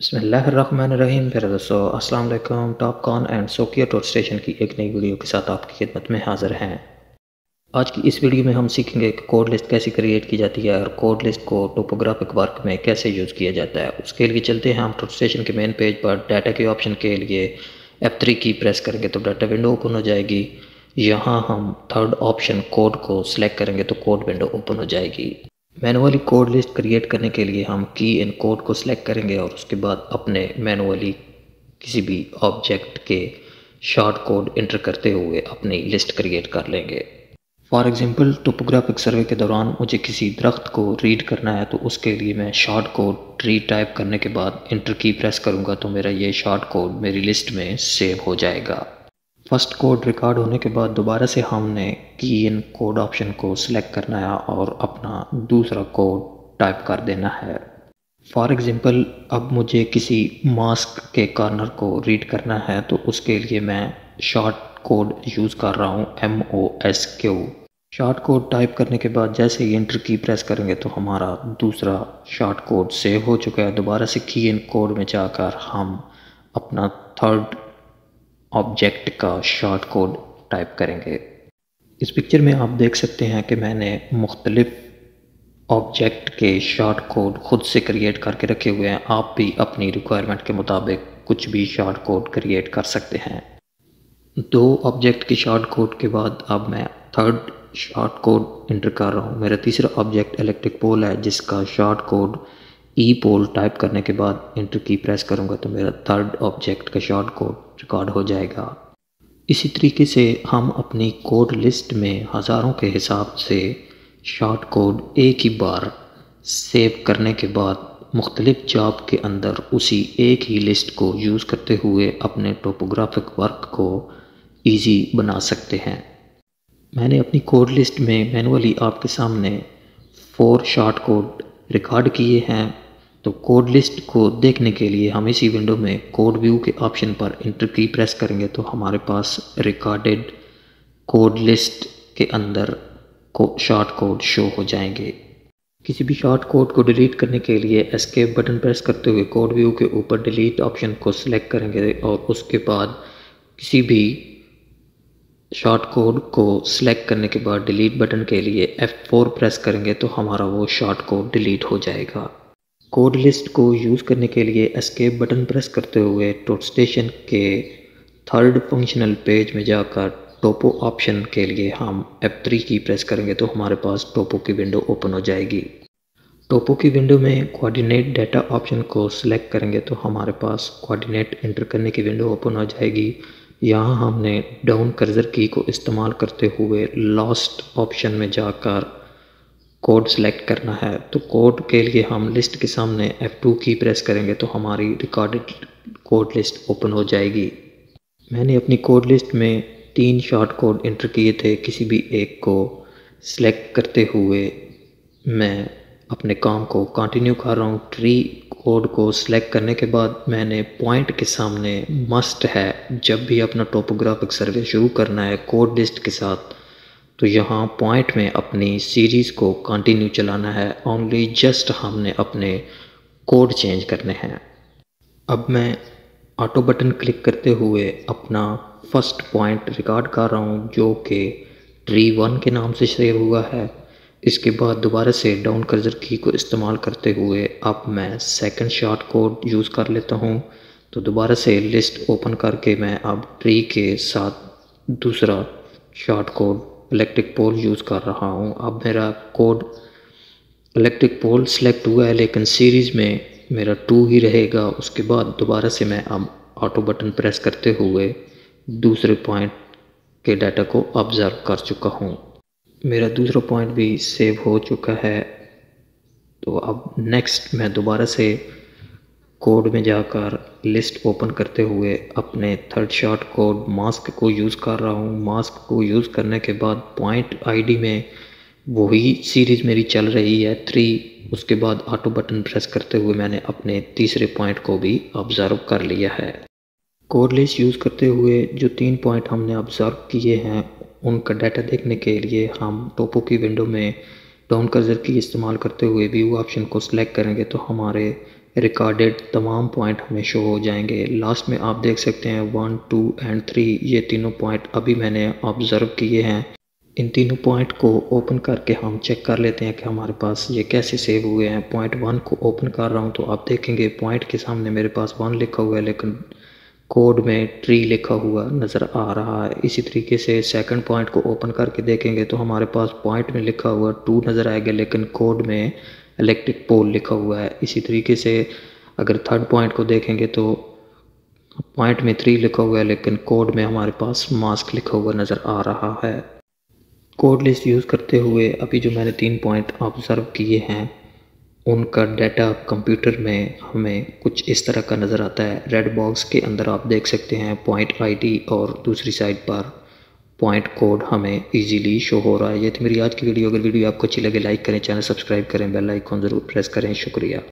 बिस्मिल्लाहिर्रहमानिर्रहीम। फिर दोस्तों अस्सलाम वालेकुम। Topcon and Sokkia total station की एक नई वीडियो के साथ आपकी खिदमत में हाज़िर हैं। आज की इस वीडियो में हम सीखेंगे कि कोड लिस्ट कैसे क्रिएट की जाती है और कोड लिस्ट को टोपोग्राफिक वर्क में कैसे यूज़ किया जाता है। उसके लिए चलते हैं हम टोर स्टेशन के मेन पेज पर। डाटा के ऑप्शन के लिए F3 की प्रेस करेंगे तो डाटा विंडो ओपन हो जाएगी। यहाँ हम थर्ड ऑप्शन कोड को सिलेक्ट करेंगे तो कोड विंडो ओपन हो जाएगी। मैनुअली कोड लिस्ट क्रिएट करने के लिए हम की एंड कोड को सिलेक्ट करेंगे और उसके बाद अपने मैनुअली किसी भी ऑब्जेक्ट के शॉर्ट कोड इंटर करते हुए अपनी लिस्ट क्रिएट कर लेंगे। फॉर एग्जांपल टोपोग्राफिक सर्वे के दौरान मुझे किसी दरख्त को रीड करना है तो उसके लिए मैं शॉर्ट कोड ट्री टाइप करने के बाद इंटर की प्रेस करूँगा तो मेरा ये शॉर्ट कोड मेरी लिस्ट में सेव हो जाएगा। फर्स्ट कोड रिकॉर्ड होने के बाद दोबारा से हमने की इन कोड ऑप्शन को सिलेक्ट करना है और अपना दूसरा कोड टाइप कर देना है। फॉर एग्जांपल अब मुझे किसी मास्क के कॉर्नर को रीड करना है तो उसके लिए मैं शॉर्ट कोड यूज़ कर रहा हूँ MOSQ। शॉर्ट कोड टाइप करने के बाद जैसे ही एंटर की प्रेस करेंगे तो हमारा दूसरा शॉर्ट कोड सेव हो चुका है। दोबारा से की इन कोड में जाकर हम अपना थर्ड ऑब्जेक्ट का शॉर्ट कोड टाइप करेंगे। इस पिक्चर में आप देख सकते हैं कि मैंने मुख्तलिफ ऑब्जेक्ट के शॉर्ट कोड ख़ुद से क्रिएट करके रखे हुए हैं। आप भी अपनी रिक्वायरमेंट के मुताबिक कुछ भी शॉर्ट कोड क्रिएट कर सकते हैं। दो ऑब्जेक्ट के शॉर्ट कोड के बाद अब मैं थर्ड शॉर्ट कोड इंटर कर रहा हूँ। मेरा तीसरा ऑब्जेक्ट इलेक्ट्रिक पोल है जिसका short code E pole type करने के बाद इंटर की प्रेस करूँगा तो मेरा थर्ड ऑब्जेक्ट का शॉर्ट कोड रिकॉर्ड हो जाएगा। इसी तरीके से हम अपनी कोड लिस्ट में हज़ारों के हिसाब से शॉर्ट कोड एक ही बार सेव करने के बाद मुख्तलिफ जॉब के अंदर उसी एक ही लिस्ट को यूज़ करते हुए अपने टोपोग्राफिक वर्क को ईजी बना सकते हैं। मैंने अपनी कोड लिस्ट में मैनुअली आपके सामने 4 शॉर्ट कोड रिकॉर्ड किए हैं। तो कोड लिस्ट को देखने के लिए हम इसी विंडो में कोड व्यू के ऑप्शन पर इंटर की प्रेस करेंगे तो हमारे पास रिकॉर्डेड कोड लिस्ट के अंदर शॉर्ट कोड शो हो जाएंगे। किसी भी शॉर्ट कोड को डिलीट करने के लिए एस्केप बटन प्रेस करते हुए कोड व्यू के ऊपर डिलीट ऑप्शन को सिलेक्ट करेंगे और उसके बाद किसी भी शॉर्ट कोड को सिलेक्ट करने के बाद डिलीट बटन के लिए F4 प्रेस करेंगे तो हमारा वो शॉर्ट कोड डिलीट हो जाएगा। कोड लिस्ट को यूज़ करने के लिए एस्केप बटन प्रेस करते हुए टोर स्टेशन के थर्ड फंक्शनल पेज में जाकर टोपो ऑप्शन के लिए हम F3 की प्रेस करेंगे तो हमारे पास टोपो की विंडो ओपन हो जाएगी। टोपो की विंडो में कोऑर्डिनेट डाटा ऑप्शन को सिलेक्ट करेंगे तो हमारे पास कोऑर्डिनेट इंटर करने की विंडो ओपन हो जाएगी। यहाँ हमने डाउन कर्सर की को इस्तेमाल करते हुए लास्ट ऑप्शन में जाकर कोड सेलेक्ट करना है। तो कोड के लिए हम लिस्ट के सामने F2 की प्रेस करेंगे तो हमारी रिकॉर्डेड कोड लिस्ट ओपन हो जाएगी। मैंने अपनी कोड लिस्ट में 3 शॉर्ट कोड इंटर किए थे। किसी भी एक को सेलेक्ट करते हुए मैं अपने काम को कंटिन्यू कर रहा हूँ। ट्री कोड को सिलेक्ट करने के बाद मैंने पॉइंट के सामने मस्ट है जब भी अपना टोपोग्राफिक सर्वे शुरू करना है कोड लिस्ट के साथ तो यहाँ पॉइंट में अपनी सीरीज़ को कंटिन्यू चलाना है। ओनली जस्ट हमने अपने कोड चेंज करने हैं। अब मैं ऑटो बटन क्लिक करते हुए अपना फर्स्ट पॉइंट रिकॉर्ड कर रहा हूँ जो कि tree 1 के नाम से सेव हुआ है। इसके बाद दोबारा से डाउन कर्सर की को इस्तेमाल करते हुए अब मैं सेकंड शॉर्ट कोड यूज़ कर लेता हूँ। तो दोबारा से लिस्ट ओपन करके मैं अब ट्री के साथ दूसरा short code electric pole use कर रहा हूँ। अब मेरा कोड इलेक्ट्रिक पोल सिलेक्ट हुआ है लेकिन सीरीज़ में मेरा 2 ही रहेगा। उसके बाद दोबारा से मैं अब ऑटो बटन प्रेस करते हुए दूसरे पॉइंट के डाटा को ऑब्जर्व कर चुका हूँ। मेरा दूसरा पॉइंट भी सेव हो चुका है। तो अब नेक्स्ट मैं दोबारा से कोड में जाकर लिस्ट ओपन करते हुए अपने थर्ड शॉर्ट कोड मास्क को यूज़ कर रहा हूँ। मास्क को यूज़ करने के बाद पॉइंट आईडी में वही सीरीज़ मेरी चल रही है 3। उसके बाद ऑटो बटन प्रेस करते हुए मैंने अपने तीसरे पॉइंट को भी ऑब्जर्व कर लिया है। कोड लिस्ट यूज़ करते हुए जो 3 पॉइंट हमने ऑब्जर्व किए हैं उनका डाटा देखने के लिए हम टोपो की विंडो में डाउन कर्सर की इस्तेमाल करते हुए व्यू ऑप्शन को सिलेक्ट करेंगे तो हमारे रिकॉर्डेड तमाम पॉइंट हमें शो हो जाएंगे। लास्ट में आप देख सकते हैं 1, 2 एंड 3 ये तीनों पॉइंट अभी मैंने ऑब्ज़र्व किए हैं। इन तीनों पॉइंट को ओपन करके हम चेक कर लेते हैं कि हमारे पास ये कैसे सेव हुए हैं। पॉइंट 1 को ओपन कर रहा हूँ तो आप देखेंगे पॉइंट के सामने मेरे पास 1 लिखा हुआ है लेकिन कोड में ट्री लिखा हुआ नज़र आ रहा है। इसी तरीके से सेकंड पॉइंट को ओपन करके देखेंगे तो हमारे पास पॉइंट में लिखा हुआ 2 नज़र आएगा लेकिन कोड में इलेक्ट्रिक पोल लिखा हुआ है। इसी तरीके से अगर थर्ड पॉइंट को देखेंगे तो पॉइंट में 3 लिखा हुआ है लेकिन कोड में हमारे पास मास्क लिखा हुआ नज़र आ रहा है। कोड लिस्ट यूज़ करते हुए अभी जो मैंने 3 पॉइंट ऑब्ज़र्व किए हैं उनका डाटा कंप्यूटर में हमें कुछ इस तरह का नज़र आता है। रेड बॉक्स के अंदर आप देख सकते हैं पॉइंट आईडी और दूसरी साइड पर पॉइंट कोड हमें इजीली शो हो रहा है। ये थी मेरी आज की वीडियो। अगर वीडियो आपको अच्छी लगे लाइक करें, चैनल सब्सक्राइब करें, बेल आइकॉन ज़रूर प्रेस करें। शुक्रिया।